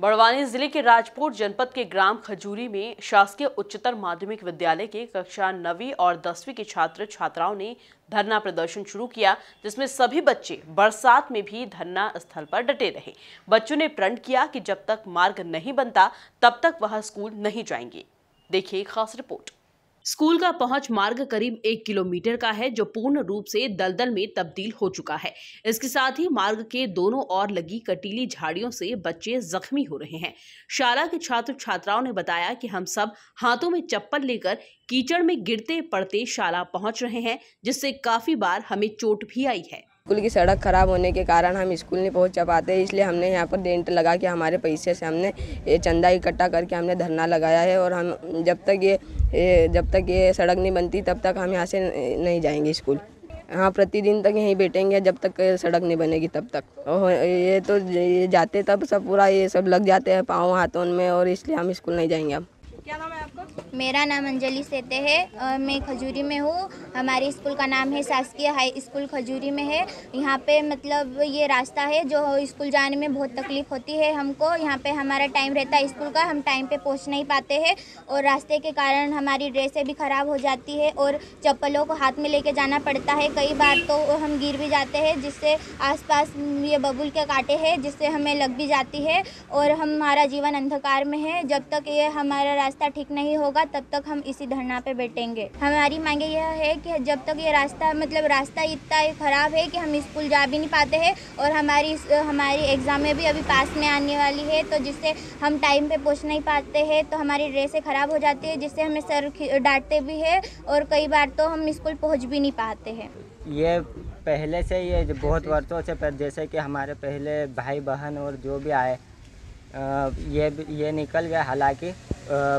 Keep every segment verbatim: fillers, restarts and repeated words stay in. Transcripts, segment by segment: बड़वानी जिले के राजपुर जनपद के ग्राम खजूरी में शासकीय उच्चतर माध्यमिक विद्यालय के कक्षा नवीं और दसवीं के छात्र छात्राओं ने धरना प्रदर्शन शुरू किया, जिसमें सभी बच्चे बरसात में भी धरना स्थल पर डटे रहे। बच्चों ने प्रण किया कि जब तक मार्ग नहीं बनता तब तक वह स्कूल नहीं जाएंगे। देखिए खास रिपोर्ट। स्कूल का पहुंच मार्ग करीब एक किलोमीटर का है, जो पूर्ण रूप से दलदल में तब्दील हो चुका है। इसके साथ ही मार्ग के दोनों ओर लगी कटीली झाड़ियों से बच्चे जख्मी हो रहे हैं। शाला के छात्र छात्राओं ने बताया कि हम सब हाथों में चप्पल लेकर कीचड़ में गिरते पड़ते शाला पहुंच रहे हैं, जिससे काफी बार हमें चोट भी आई है। स्कूल की सड़क खराब होने के कारण हम स्कूल नहीं पहुंच पाते, इसलिए हमने यहाँ पर टेंट लगा के हमारे पैसे से हमने ये चंदा इकट्ठा करके हमने धरना लगाया है। और हम जब तक ये जब तक ये सड़क नहीं बनती तब तक हम यहाँ से नहीं जाएंगे स्कूल। हाँ, प्रतिदिन तक यहीं बैठेंगे जब तक सड़क नहीं बनेगी तब तक। और ये तो ये जाते तब सब पूरा ये सब लग जाते हैं पाँव हाथों में, और इसलिए हम स्कूल नहीं जाएंगे। अब क्या नाम है आपका? मेरा नाम अंजलि सेते है और मैं खजूरी में हूँ। हमारे स्कूल का नाम है शासकीय हाई स्कूल खजूरी में है। यहाँ पे मतलब ये रास्ता है जो स्कूल जाने में बहुत तकलीफ होती है हमको। यहाँ पे हमारा टाइम रहता है स्कूल का, हम टाइम पे पहुँच नहीं पाते हैं और रास्ते के कारण हमारी ड्रेसें भी ख़राब हो जाती है और चप्पलों को हाथ में लेके जाना पड़ता है। कई बार तो हम गिर भी जाते हैं, जिससे आसपास ये बबूल के कांटे हैं जिससे हमें लग भी जाती है और हमारा जीवन अंधकार में है। जब तक ये हमारा रास्ता ठीक नहीं होगा तब तक हम इसी धरना पे बैठेंगे। हमारी मांगे यह है कि जब तक ये रास्ता मतलब रास्ता इतना ख़राब है कि हम स्कूल जा भी नहीं पाते हैं और हमारी हमारी एग्ज़ाम में भी अभी पास में आने वाली है, तो जिससे हम टाइम पे पहुंच नहीं पाते हैं तो हमारी ड्रेसें ख़राब हो जाती है, जिससे हमें सर डांटते भी है और कई बार तो हम स्कूल पहुँच भी नहीं पाते हैं। ये पहले से ये बहुत वर्षों से, जैसे कि हमारे पहले भाई बहन और जो भी आए ये ये निकल गए, हालाँकि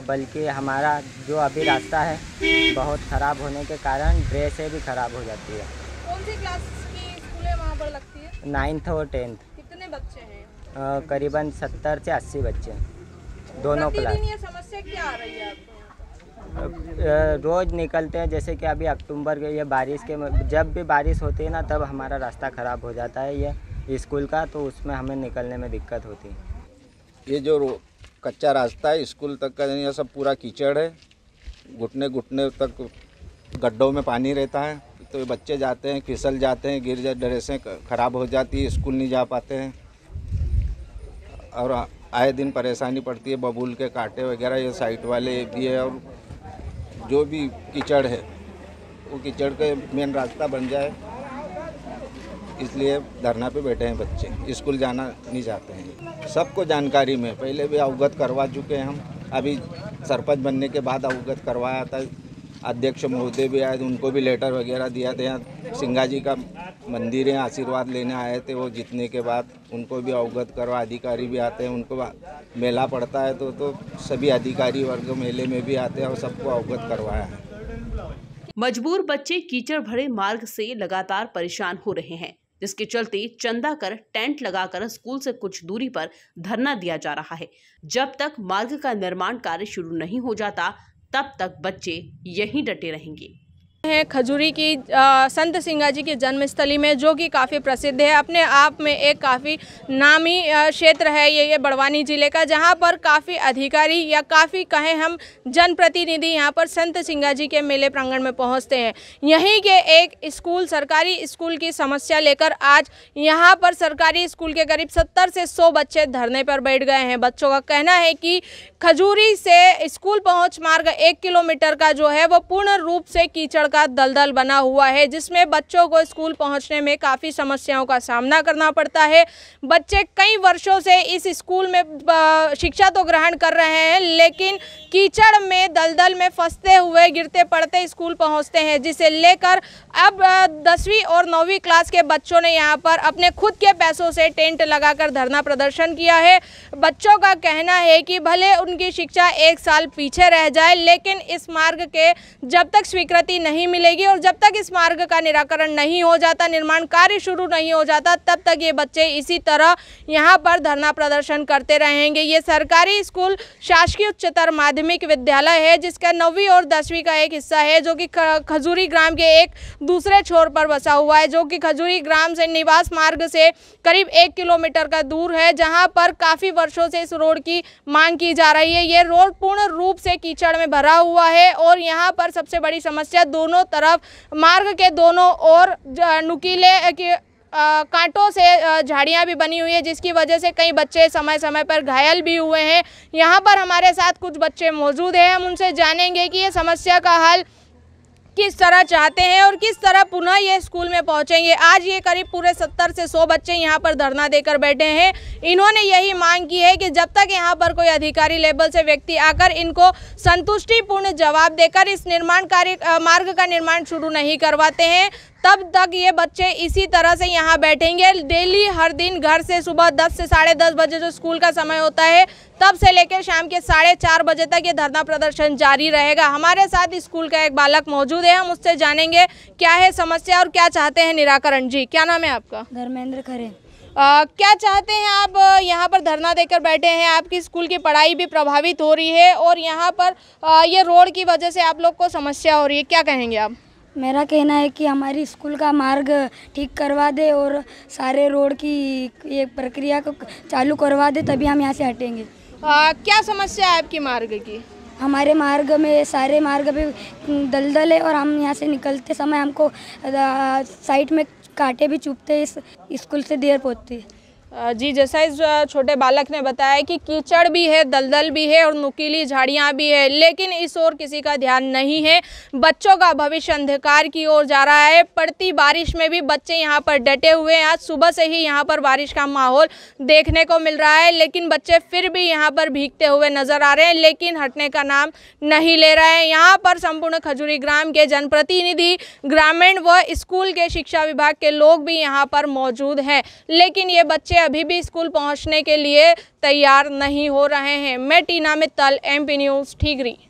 बल्कि हमारा जो अभी रास्ता है बहुत ख़राब होने के कारण ड्रेसें भी ख़राब हो जाती है। कौन सी क्लास की स्कूलें वहाँ पर लगती है? नाइन्थ और टेंथ। कितने बच्चे हैं? करीबन सत्तर से अस्सी बच्चे हैं दोनों क्लास। ये समस्या क्या आ रही है आपको? रोज़ निकलते हैं, जैसे कि अभी अक्टूबर के ये बारिश के जब भी बारिश होती है ना तब हमारा रास्ता ख़राब हो जाता है ये स्कूल का, तो उसमें हमें निकलने में दिक्कत होती है। ये जो कच्चा रास्ता है स्कूल तक का, यह सब पूरा कीचड़ है, घुटने घुटने तक गड्ढों में पानी रहता है, तो बच्चे जाते हैं फिसल जाते हैं, गिर जा ड्रेसें खराब हो जाती है, स्कूल नहीं जा पाते हैं और आए दिन परेशानी पड़ती है। बबूल के कांटे वगैरह ये साइड वाले भी है और जो भी कीचड़ है वो कीचड़ का मेन रास्ता बन जाए, इसलिए धरना पे बैठे हैं। बच्चे स्कूल जाना नहीं चाहते हैं, सबको जानकारी में पहले भी अवगत करवा चुके हैं हम। अभी सरपंच बनने के बाद अवगत करवाया था, अध्यक्ष महोदय भी आए, उनको भी लेटर वगैरह दिया था। यहाँ सिंगाजी का मंदिर है, आशीर्वाद लेने आए थे, वो जीतने के बाद उनको भी अवगत करवा, अधिकारी भी आते हैं, उनको मेला पड़ता है तो, तो सभी अधिकारी वर्ग मेले में भी आते हैं और सबको अवगत करवाया है। मजबूर बच्चे कीचड़ भरे मार्ग से लगातार परेशान हो रहे हैं, जिसके चलते चंदा कर टेंट लगाकर स्कूल से कुछ दूरी पर धरना दिया जा रहा है। जब तक मार्ग का निर्माण कार्य शुरू नहीं हो जाता तब तक बच्चे यहीं डटे रहेंगे। है खजूरी की आ, संत सिंगाजी की जन्मस्थली में, जो कि काफ़ी प्रसिद्ध है, अपने आप में एक काफ़ी नामी क्षेत्र है ये ये बड़वानी जिले का, जहां पर काफ़ी अधिकारी या काफ़ी कहें हम जनप्रतिनिधि यहां पर संत सिंगाजी के मेले प्रांगण में पहुंचते हैं। यहीं के एक स्कूल सरकारी स्कूल की समस्या लेकर आज यहाँ पर सरकारी स्कूल के करीब सत्तर से सौ बच्चे धरने पर बैठ गए हैं। बच्चों का कहना है कि खजूरी से स्कूल पहुँच मार्ग एक किलोमीटर का जो है वो पूर्ण रूप से कीचड़ का दलदल बना हुआ है, जिसमें बच्चों को स्कूल पहुंचने में काफ़ी समस्याओं का सामना करना पड़ता है। बच्चे कई वर्षों से इस स्कूल में शिक्षा तो ग्रहण कर रहे हैं, लेकिन कीचड़ में दलदल में फंसते हुए गिरते पड़ते स्कूल पहुंचते हैं, जिसे लेकर अब दसवीं और नौवीं क्लास के बच्चों ने यहाँ पर अपने खुद के पैसों से टेंट लगाकर धरना प्रदर्शन किया है। बच्चों का कहना है कि भले उनकी शिक्षा एक साल पीछे रह जाए, लेकिन इस मार्ग के जब तक स्वीकृति नहीं नहीं मिलेगी। और जब तक इस मार्ग का निराकरण नहीं हो जाता, निर्माण कार्य शुरू नहीं हो जाता, तब तक ये बच्चे इसी तरह यहाँ पर धरना प्रदर्शन करते रहेंगे। ये सरकारी स्कूल शासकीय उच्चतर माध्यमिक विद्यालय है जिसका नौवीं और दसवीं का एक हिस्सा है जो कि खजूरी ग्राम के एक दूसरे छोर पर बसा हुआ है, जो कि खजूरी ग्राम से निवास मार्ग से करीब एक किलोमीटर का दूर है, जहां पर काफ़ी वर्षों से इस रोड की मांग की जा रही है। ये रोड पूर्ण रूप से कीचड़ में भरा हुआ है और यहां पर सबसे बड़ी समस्या दोनों तरफ मार्ग के दोनों ओर नुकीले आ, कांटों से झाड़ियां भी बनी हुई है, जिसकी वजह से कई बच्चे समय समय पर घायल भी हुए हैं। यहां पर हमारे साथ कुछ बच्चे मौजूद हैं, हम उनसे जानेंगे कि ये समस्या का हल किस तरह चाहते हैं और किस तरह पुनः ये स्कूल में पहुंचेंगे। आज ये करीब पूरे सत्तर से सौ बच्चे यहाँ पर धरना देकर बैठे हैं। इन्होंने यही मांग की है कि जब तक यहाँ पर कोई अधिकारी लेवल से व्यक्ति आकर इनको संतुष्टिपूर्ण जवाब देकर इस निर्माण कार्य मार्ग का निर्माण शुरू नहीं करवाते हैं, तब तक ये बच्चे इसी तरह से यहाँ बैठेंगे। डेली हर दिन घर से सुबह दस से साढ़े दस बजे जो स्कूल का समय होता है, तब से लेकर शाम के साढ़े चार बजे तक ये धरना प्रदर्शन जारी रहेगा। हमारे साथ स्कूल का एक बालक मौजूद है, हम उससे जानेंगे क्या है समस्या और क्या चाहते हैं निराकरण। जी, क्या नाम है आपका? धर्मेंद्र खरे। आ, क्या चाहते हैं आप? यहाँ पर धरना देकर बैठे हैं, आपकी स्कूल की पढ़ाई भी प्रभावित हो रही है और यहाँ पर आ, ये रोड की वजह से आप लोग को समस्या हो रही है, क्या कहेंगे आप? मेरा कहना है कि हमारी स्कूल का मार्ग ठीक करवा दे और सारे रोड की एक प्रक्रिया को चालू करवा दे, तभी हम यहाँ से हटेंगे। आ, क्या समस्या है आपकी मार्ग की? हमारे मार्ग में सारे मार्ग पे दलदल है और हम यहाँ से निकलते समय हमको साइड में कांटे भी चुभते हैं, इस स्कूल से देर पहुँचती है। जी, जैसा इस छोटे बालक ने बताया कि कीचड़ भी है, दलदल भी है और नुकीली झाड़ियाँ भी है, लेकिन इस ओर किसी का ध्यान नहीं है। बच्चों का भविष्य अंधकार की ओर जा रहा है। पड़ती बारिश में भी बच्चे यहाँ पर डटे हुए हैं। आज सुबह से ही यहाँ पर बारिश का माहौल देखने को मिल रहा है, लेकिन बच्चे फिर भी यहाँ पर भीगते हुए नजर आ रहे हैं, लेकिन हटने का नाम नहीं ले रहा है। यहाँ पर संपूर्ण खजूरी ग्राम के जनप्रतिनिधि, ग्रामीण व स्कूल के शिक्षा विभाग के लोग भी यहाँ पर मौजूद हैं, लेकिन ये बच्चे अभी भी स्कूल पहुंचने के लिए तैयार नहीं हो रहे हैं। मैं टीना मित्तल, एमपी न्यूज़, ठीकरी।